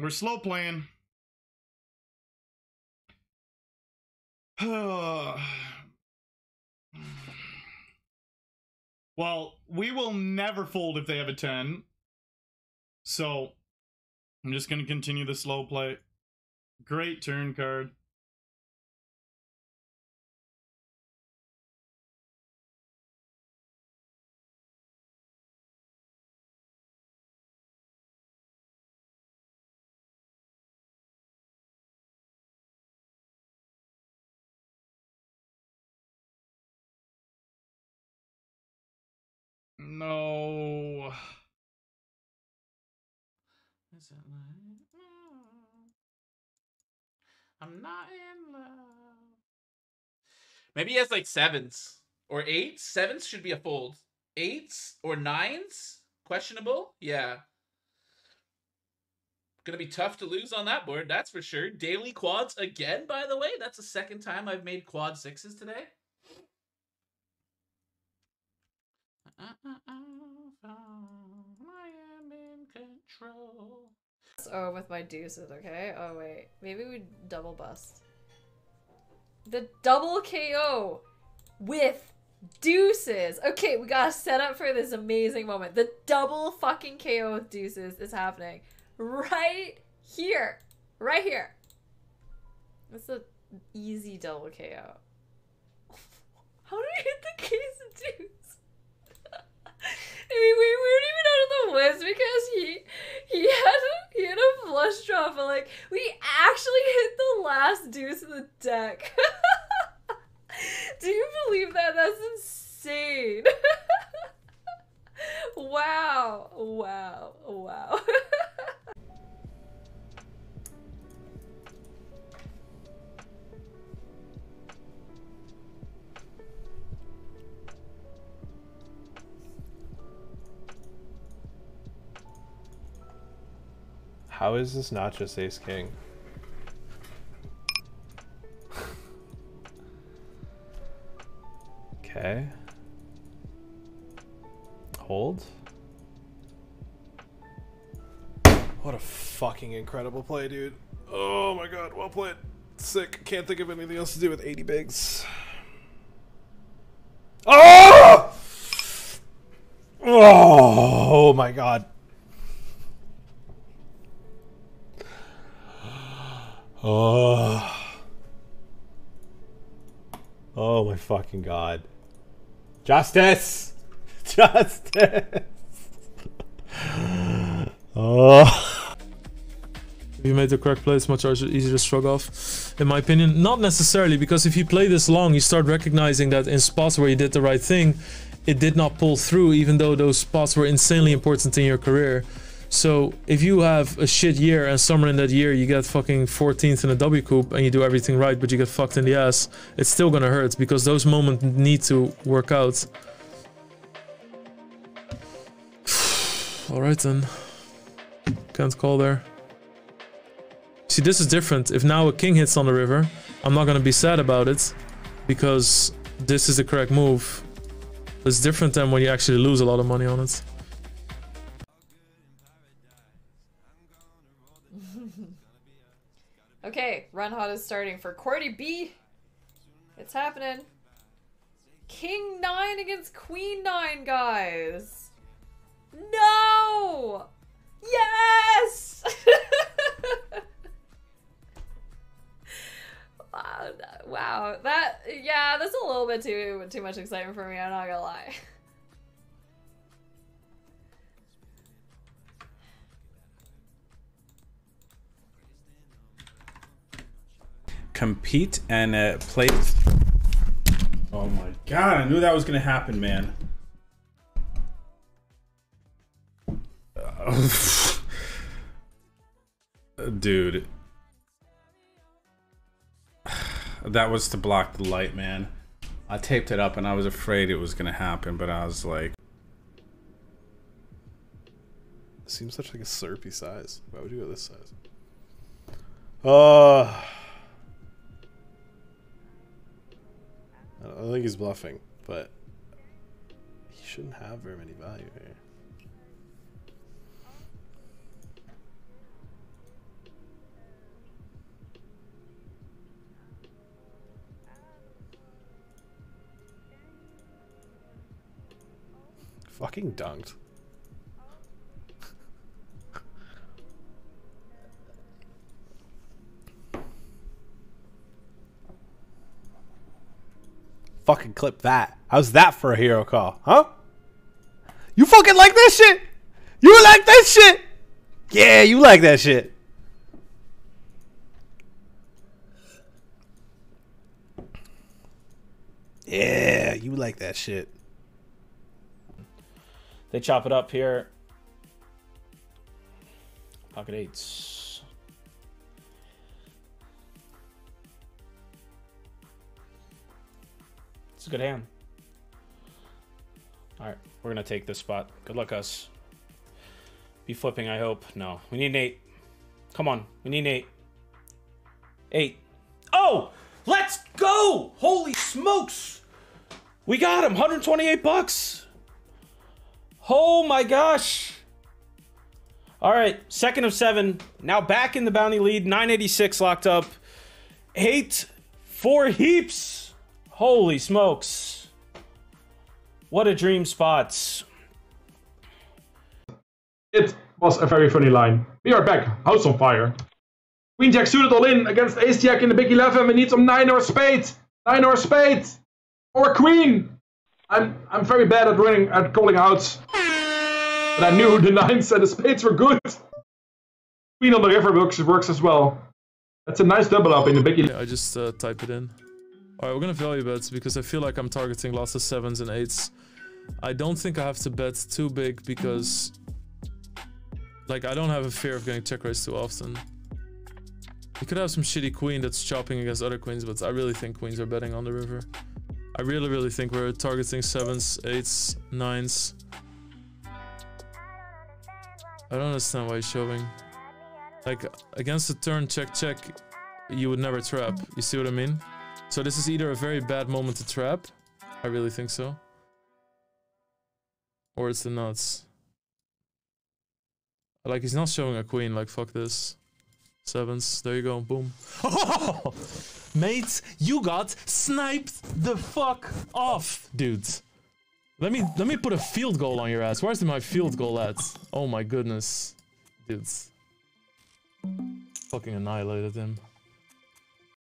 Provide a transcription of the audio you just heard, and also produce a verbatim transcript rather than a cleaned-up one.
We're slow playing. Well, we will never fold if they have a ten. So I'm just going to continue the slow play. Great turn card. No. Is it like, I'm not in love. Maybe he has like sevens or eights. Sevens should be a fold. Eights or nines? Questionable? Yeah. Gonna be tough to lose on that board, that's for sure. Daily quads again, by the way. That's the second time I've made quad sixes today. I am in control. Oh, with my deuces, okay? Oh, wait. Maybe we double bust. The double K O with deuces. Okay, we gotta set up for this amazing moment. The double fucking K O with deuces is happening right here. Right here. That's an easy double K O. How do we hit the case of deuce? I mean, we weren't even out of the woods because he he had a, he had a flush draw, but like we actually hit the last deuce of the deck. Do you believe that? That's insane. Wow, wow, wow. How is this not just ace king? Okay. Hold. What a fucking incredible play, dude. Oh my god, well played. Sick. Can't think of anything else to do with eighty bigs. Oh! Oh my god. Oh. Oh my fucking god. Justice! Justice! Oh. If you made the correct play, it's much easier to shrug off. In my opinion, not necessarily, because if you play this long, you start recognizing that in spots where you did the right thing, it did not pull through, even though those spots were insanely important in your career. So if you have a shit year and somewhere in that year you get fucking fourteenth in a W coupe and you do everything right but you get fucked in the ass, it's still gonna hurt because those moments need to work out. Alright then. Can't call there. See, this is different. If now a king hits on the river, I'm not gonna be sad about it because this is the correct move. It's different than when you actually lose a lot of money on it. Okay, run hot is starting for Courtiebee. It's happening. King nine against Queen nine, guys. No! Yes! Wow, wow. That, yeah, that's a little bit too too much excitement for me, I'm not gonna lie. Compete and uh, play. Oh my god, I knew that was gonna happen, man. Uh, dude. That was to block the light, man. I taped it up and I was afraid it was gonna happen, but I was like. It seems such like a slurpy size. Why would you go this size? Uh. I don't think he's bluffing, but he shouldn't have very many value here. fucking dunked. Fucking clip that. How's that for a hero call, huh? You fucking like that shit? You like that shit? Yeah, you like that shit. Yeah, you like that shit. They chop it up here. Pocket eights. It's a good hand. All right, we're gonna take this spot. Good luck, us. Be flipping, I hope. No, we need an eight. Come on, we need an eight. Eight. Oh, let's go! Holy smokes! We got him. one hundred twenty-eight bucks. Oh my gosh! All right, second of seven. Now back in the bounty lead. nine eighty-six locked up. Eight, four heaps. Holy smokes! What a dream spot. It was a very funny line. We are back. House on fire. Queen Jack suited all in against Ace Jack in the big eleven. We need some nine or spade. Nine or spade. Or queen. I'm I'm very bad at running at calling outs. But I knew the nines and the spades were good. Queen on the river works works as well. That's a nice double up in the big eleven. Yeah, I just uh, type it in. Alright, we're gonna value bets because I feel like I'm targeting lots of sevens and eights. I don't think I have to bet too big because, like, I don't have a fear of getting check raised too often. You could have some shitty queen that's chopping against other queens, but I really think queens are betting on the river. I really, really think we're targeting sevens, eights, nines. I don't understand why he's shoving. Like, against the turn check check, you would never trap. You see what I mean? So this is either a very bad moment to trap, I really think so, or it's the nuts. Like, he's not showing a queen, like, fuck this. Sevens, there you go, boom. Oh, mate, you got sniped the fuck off, dude. Let me, let me put a field goal on your ass. Where's my field goal at? Oh my goodness, dude. Fucking annihilated him.